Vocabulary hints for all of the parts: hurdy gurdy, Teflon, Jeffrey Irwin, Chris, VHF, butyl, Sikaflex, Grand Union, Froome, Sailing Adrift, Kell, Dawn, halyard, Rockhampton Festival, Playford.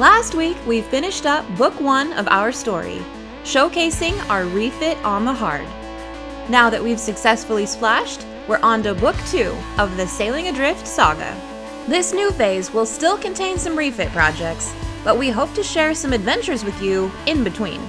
Last week, we finished up book one of our story, showcasing our refit on the hard. Now that we've successfully splashed, we're on to book two of the Sailing Adrift saga. This new phase will still contain some refit projects, but we hope to share some adventures with you in between.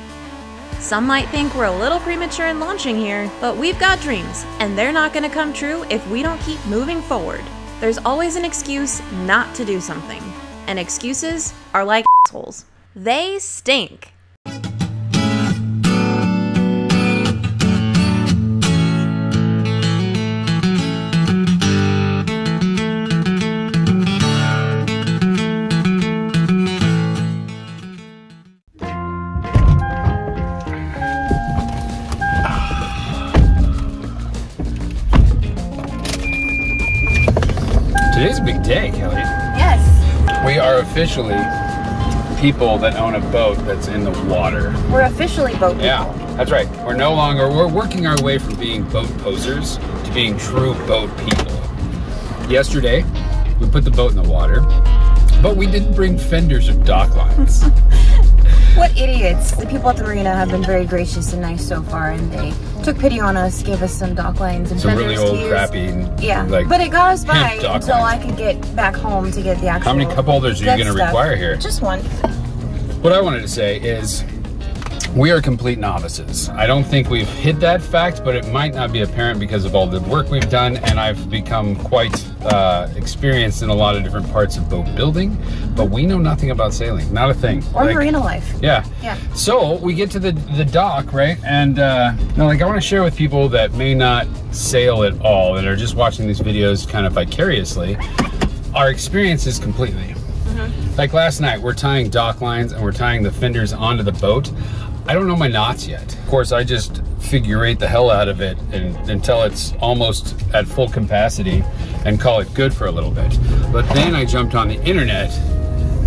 Some might think we're a little premature in launching here, but we've got dreams, and they're not going to come true if we don't keep moving forward. There's always an excuse not to do something. And excuses are like assholes. They stink. Today's a big day, Kelly. Yes. We are officially people that own a boat that's in the water. We're officially boat people. Yeah, that's right. We're no longer, we're working our way from being boat posers to being true boat people. Yesterday, we put the boat in the water, but we didn't bring fenders or dock lines. What idiots. The people at the marina have been very gracious and nice so far, and they took pity on us, gave us some dock lines and some really old crappy, yeah, like, but it got us by until I could get back home to get the actual. How many cup holders are you going to require here? Just one. What I wanted to say is we are complete novices. I don't think we've hid that fact, but it might not be apparent because of all the work we've done, and I've become quite experienced in a lot of different parts of boat building, but we know nothing about sailing, not a thing. Or like, marina life. Yeah. Yeah. So we get to the dock, right? And like I want to share with people that may not sail at all and are just watching these videos kind of vicariously, our experiences completely. Mm-hmm. Like last night, we're tying dock lines and we're tying the fenders onto the boat. I don't know my knots yet. Of course, I just figure eight the hell out of it and, until it's almost at full capacity and call it good for a little bit. But then I jumped on the internet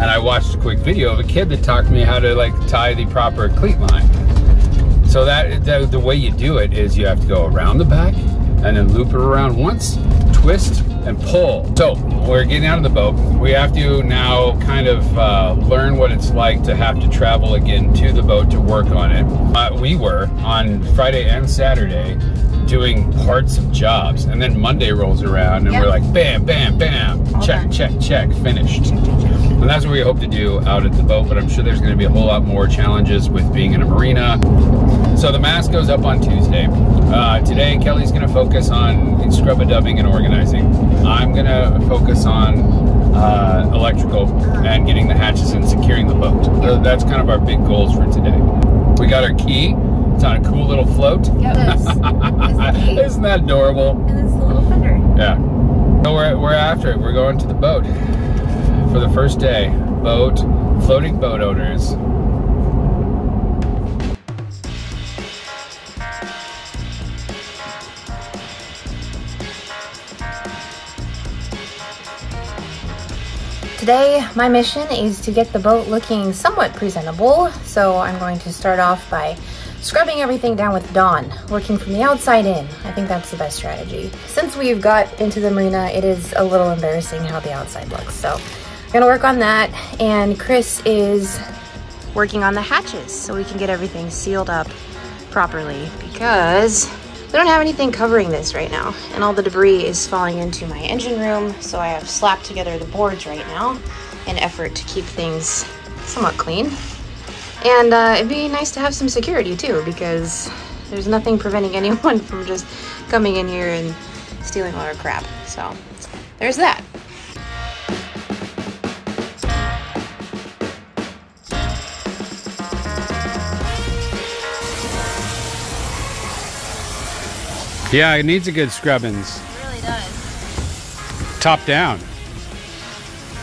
and I watched a quick video of a kid that taught me how to like tie the proper cleat line. So that the way you do it is you have to go around the back and then loop it around once, twist, and pull. So we're getting out of the boat. We have to now kind of learn what it's like to have to travel again to the boat to work on it. We were on Friday and Saturday doing parts of jobs, and then Monday rolls around and we're like bam, bam, bam, check, finished. And that's what we hope to do out at the boat, but I'm sure there's gonna be a whole lot more challenges with being in a marina. So the mask goes up on Tuesday. Today, Kelly's gonna focus on scrub-a-dubbing and organizing. I'm gonna focus on electrical and getting the hatches and securing the boat. So that's kind of our big goals for today. We got our key. It's on a cool little float. Yeah, it is. Isn't that adorable? And it's a little fender. Yeah. So we're after it. We're going to the boat for the first day. Boat, floating boat owners. Today, my mission is to get the boat looking somewhat presentable. So I'm going to start off by scrubbing everything down with Dawn, working from the outside in. I think that's the best strategy. Since we've got into the marina, it is a little embarrassing how the outside looks. So I'm gonna work on that, and Chris is working on the hatches so we can get everything sealed up properly because we don't have anything covering this right now, and all the debris is falling into my engine room, so I have slapped together the boards right now in an effort to keep things somewhat clean. And it'd be nice to have some security too, because there's nothing preventing anyone from just coming in here and stealing all our crap. So there's that. Yeah, it needs a good scrubbins. It really does. Top down.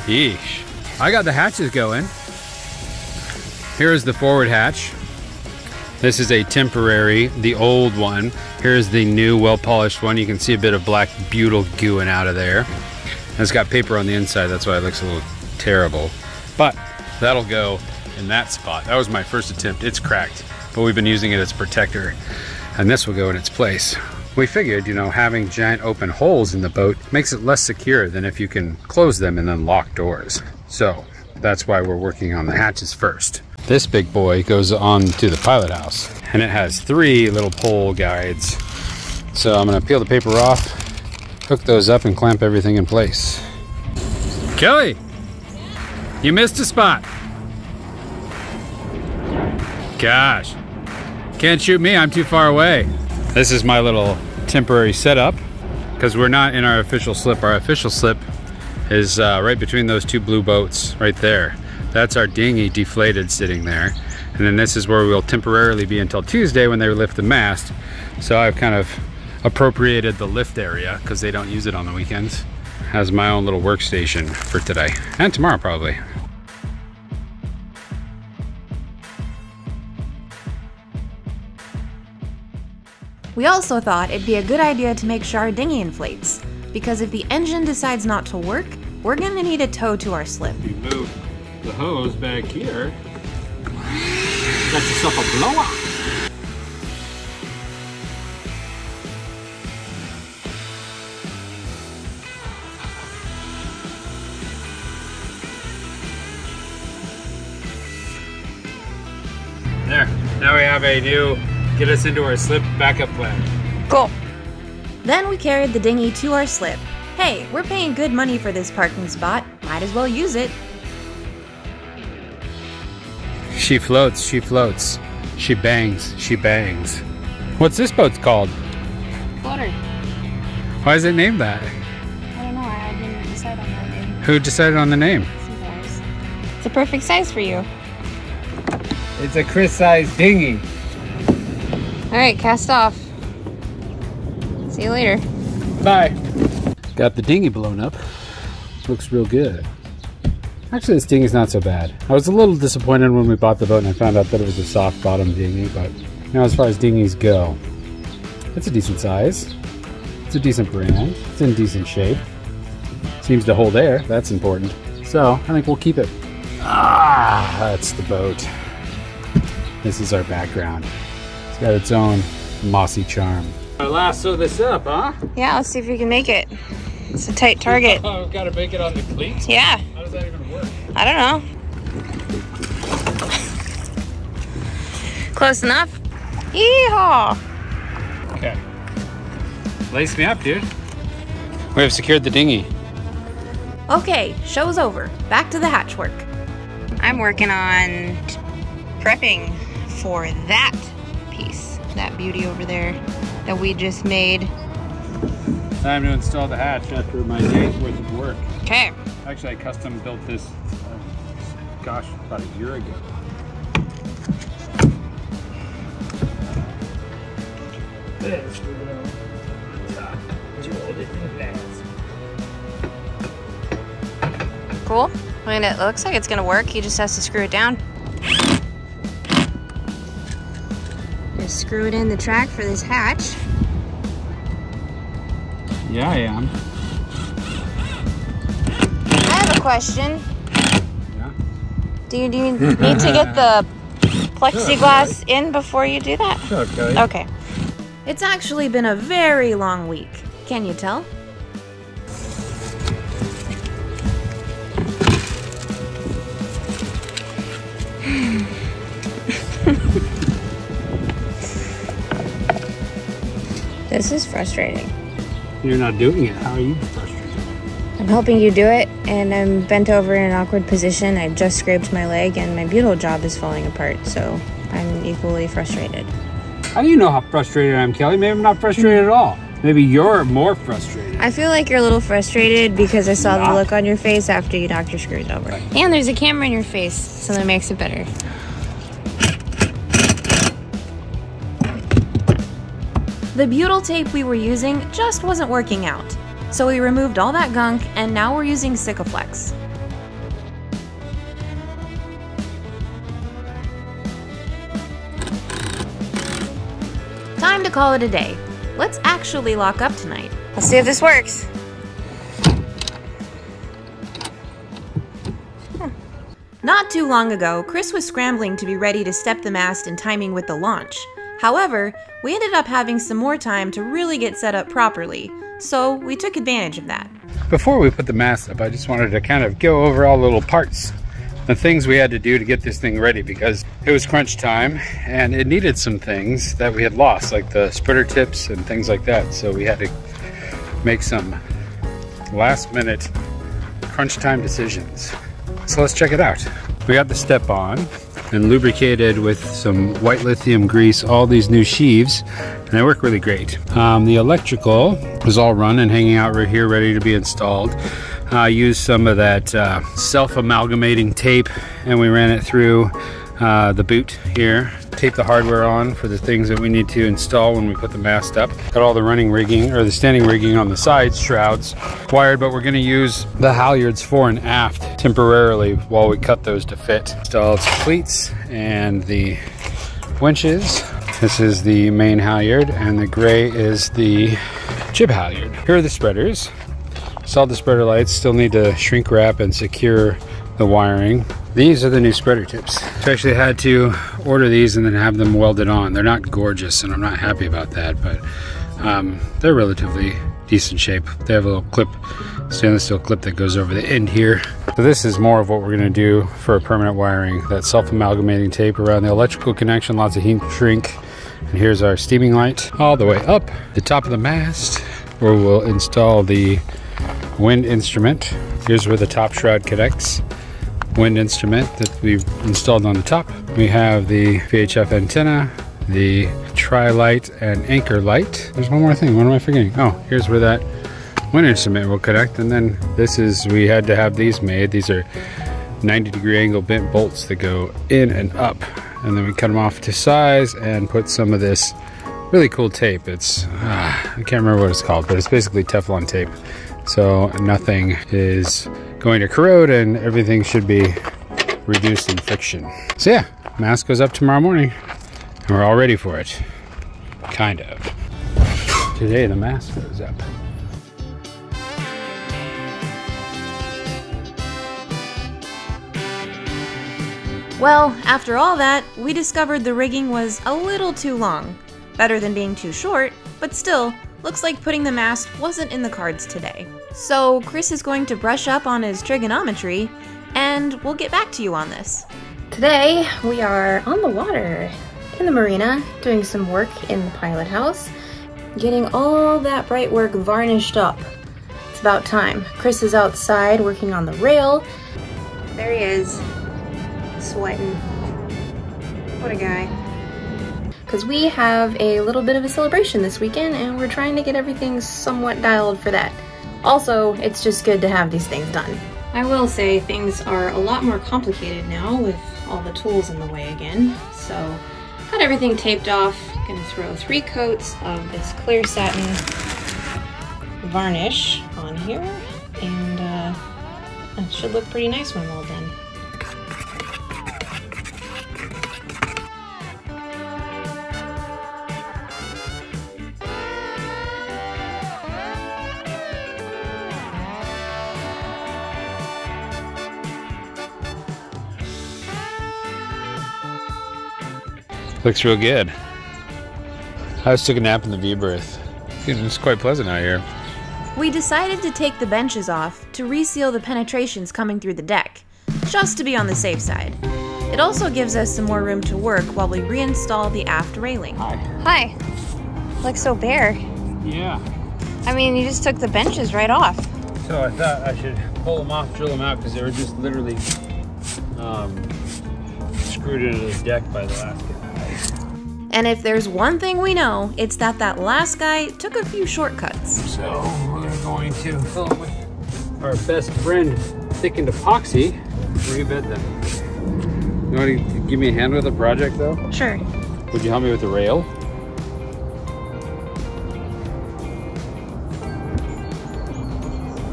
Yeesh. I got the hatches going. Here is the forward hatch. This is a temporary, the old one. Here's the new, well-polished one. You can see a bit of black butyl gooing out of there. And it's got paper on the inside, that's why it looks a little terrible. But that'll go in that spot. That was my first attempt. It's cracked, but we've been using it as a protector. And this will go in its place. We figured, you know, having giant open holes in the boat makes it less secure than if you can close them and then lock doors. So That's why we're working on the hatches first. This big boy goes on to the pilot house, and it has 3 little pole guides. So I'm gonna peel the paper off, hook those up, and clamp everything in place. Kelly, you missed a spot. Gosh, can't shoot me, I'm too far away. This is my little temporary setup, because we're not in our official slip. Our official slip is right between those 2 blue boats right there. That's our dinghy deflated sitting there. And then this is where we'll temporarily be until Tuesday when they lift the mast. So I've kind of appropriated the lift area because they don't use it on the weekends as my own little workstation for today and tomorrow probably. We also thought it'd be a good idea to make sure our dinghy inflates, because if the engine decides not to work, we're gonna need a tow to our slip. You move the hose back here, got yourself a blow up. There, now we have a new get us into our slip backup plan. Cool. Then we carried the dinghy to our slip. Hey, we're paying good money for this parking spot, might as well use it. She floats, she floats. She bangs, she bangs. What's this boat's called? Floater. Why is it named that? I don't know, I didn't decide on that name. Who decided on the name? It's a perfect size for you. It's a Chris size dinghy. All right, cast off. See you later. Bye. Got the dinghy blown up. Looks real good. Actually, this dinghy's not so bad. I was a little disappointed when we bought the boat and I found out that it was a soft bottom dinghy, but now as far as dinghies go, it's a decent size. It's a decent brand. It's in decent shape. Seems to hold air. That's important. So I think we'll keep it. Ah, that's the boat. This is our background. It's got its own mossy charm. I'll lasso this up, huh? Yeah, let's see if we can make it. It's a tight target. Oh, we've got to make it on the cleats? Yeah. How does that even work? I don't know. Close enough. Yeehaw! Okay. Lace me up, dude. We have secured the dinghy. Okay, show's over. Back to the hatch work. I'm working on prepping for that piece, that beauty over there that we just made. Time to install the hatch after my day's worth of work. Okay. Actually, I custom built this, gosh, about a year ago. Cool. I mean, it looks like it's gonna work. He just has to screw it down. Just screw it in the track for this hatch. Yeah, I am. I have a question. Yeah? Do you need to get the plexiglass in before you do that? Sure, Kelly. Okay. It's actually been a very long week. Can you tell? This is frustrating. You're not doing it. How are you frustrated? I'm helping you do it, and I'm bent over in an awkward position. I just scraped my leg, and my butyl job is falling apart, so I'm equally frustrated. How do you know how frustrated I am, Kelly? Maybe I'm not frustrated at all. Maybe you're more frustrated. I feel like you're a little frustrated because I saw the look on your face after you knocked your screws over. Right. And there's a camera in your face, so that makes it better. The butyl tape we were using just wasn't working out, so we removed all that gunk and now we're using Sikaflex. Time to call it a day. Let's actually lock up tonight. Let's see if this works. Not too long ago, Chris was scrambling to be ready to step the mast in timing with the launch. However, we ended up having some more time to really get set up properly, so we took advantage of that. Before we put the mast up, I just wanted to kind of go over all the little parts the things we had to do to get this thing ready, because it was crunch time and it needed some things that we had lost, like the spreader tips and things like that. So we had to make some last minute crunch time decisions. So let's check it out. We got the step on and lubricated with some white lithium grease, all these new sheaves, and they work really great. The electrical was all run and hanging out right here, ready to be installed. I used some of that self-amalgamating tape, and we ran it through the boot here. Tape the hardware on for the things that we need to install when we put the mast up. Got all the running rigging, or the standing rigging on the sides, shrouds wired, but we're gonna use the halyards fore and aft temporarily while we cut those to fit. Installed some cleats and the winches. This is the main halyard, and the gray is the jib halyard. Here are the spreaders. Saw the spreader lights, still need to shrink wrap and secure the wiring. These are the new spreader tips. So I actually had to order these and then have them welded on. They're not gorgeous and I'm not happy about that, but they're relatively decent shape. They have a little clip, stainless steel clip that goes over the end here. So this is more of what we're gonna do for permanent wiring, that self-amalgamating tape around the electrical connection, lots of heat and shrink. And here's our steaming light all the way up the top of the mast, where we'll install the wind instrument. Here's where the top shroud connects. Wind instrument that we've installed on the top. We have the VHF antenna, the tri-light and anchor light. There's one more thing, what am I forgetting? Oh, here's where that wind instrument will connect. And then this is, we had to have these made. These are 90-degree angle bent bolts that go in and up. And then we cut them off to size and put some of this really cool tape. It's, I can't remember what it's called, but it's basically Teflon tape. So nothing is going to corrode and everything should be reduced in friction. So yeah, mast goes up tomorrow morning and we're all ready for it. Kind of. Today the mast goes up. Well, after all that, we discovered the rigging was a little too long. Better than being too short, but still, looks like putting the mast wasn't in the cards today. So Chris is going to brush up on his trigonometry, and we'll get back to you on this. Today, we are on the water in the marina, doing some work in the pilot house, getting all that bright work varnished up. It's about time. Chris is outside working on the rail. There he is, sweating. What a guy. Because we have a little bit of a celebration this weekend and we're trying to get everything somewhat dialed for that. Also, it's just good to have these things done. I will say things are a lot more complicated now with all the tools in the way again. So, got everything taped off. Gonna throw 3 coats of this clear satin varnish on here, and it should look pretty nice when we're all done. Looks real good. I just took a nap in the view berth. It's quite pleasant out here. We decided to take the benches off to reseal the penetrations coming through the deck, just to be on the safe side. It also gives us some more room to work while we reinstall the aft railing. Hi. Hi. Looks so bare. Yeah. I mean, you just took the benches right off. So I thought I should pull them off, drill them out, because they were just literally screwed into the deck by the last guy. And if there's one thing we know, it's that that last guy took a few shortcuts. So we're going to fill them with our best friend, thickened epoxy. Rebed them. You want to give me a hand with the project, though? Sure. Would you help me with the rail?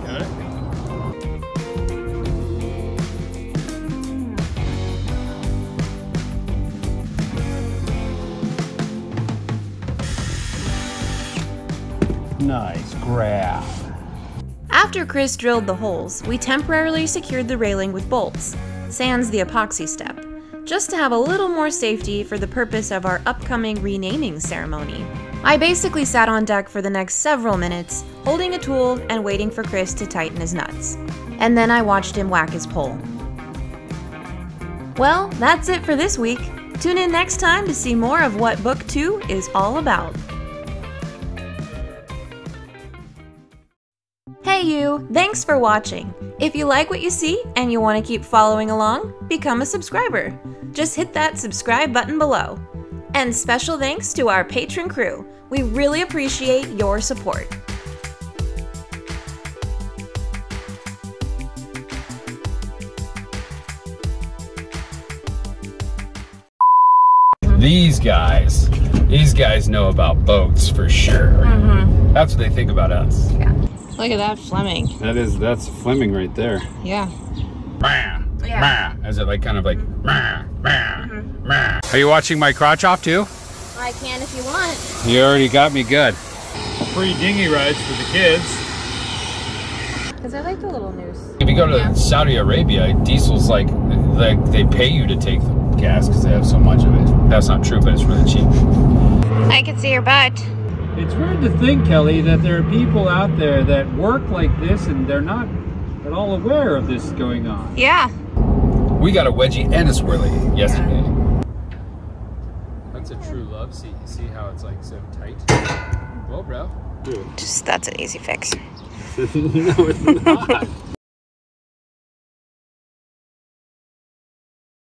Got it. Nice grab. After Chris drilled the holes, we temporarily secured the railing with bolts, sans the epoxy step, just to have a little more safety for the purpose of our upcoming renaming ceremony. I basically sat on deck for the next several minutes, holding a tool and waiting for Chris to tighten his nuts. And then I watched him whack his pole. Well, that's it for this week. Tune in next time to see more of what Book 2 is all about. Hey you! Thanks for watching! If you like what you see and you want to keep following along, become a subscriber. Just hit that subscribe button below. And special thanks to our patron crew. We really appreciate your support. These guys know about boats for sure. Mm-hmm. That's what they think about us. Yeah. Look at that Fleming. That's Fleming right there. Yeah. Yeah. Is it like kind of like? Mm-hmm. Are you watching my crotch off too? I can if you want. You already got me good. Free dinghy rides for the kids. Cause I like the little noose. If you go to Saudi Arabia, diesel's like they pay you to take them. Gas because they have so much of it. That's not true, but it's really cheap. I can see your butt. It's weird to think, Kelly, that there are people out there that work like this and they're not at all aware of this going on. Yeah. We got a wedgie and a swirly yesterday. Yeah. That's a true love seat. You see how it's like so tight? Well, bro. Dude. That's an easy fix. No, it's not.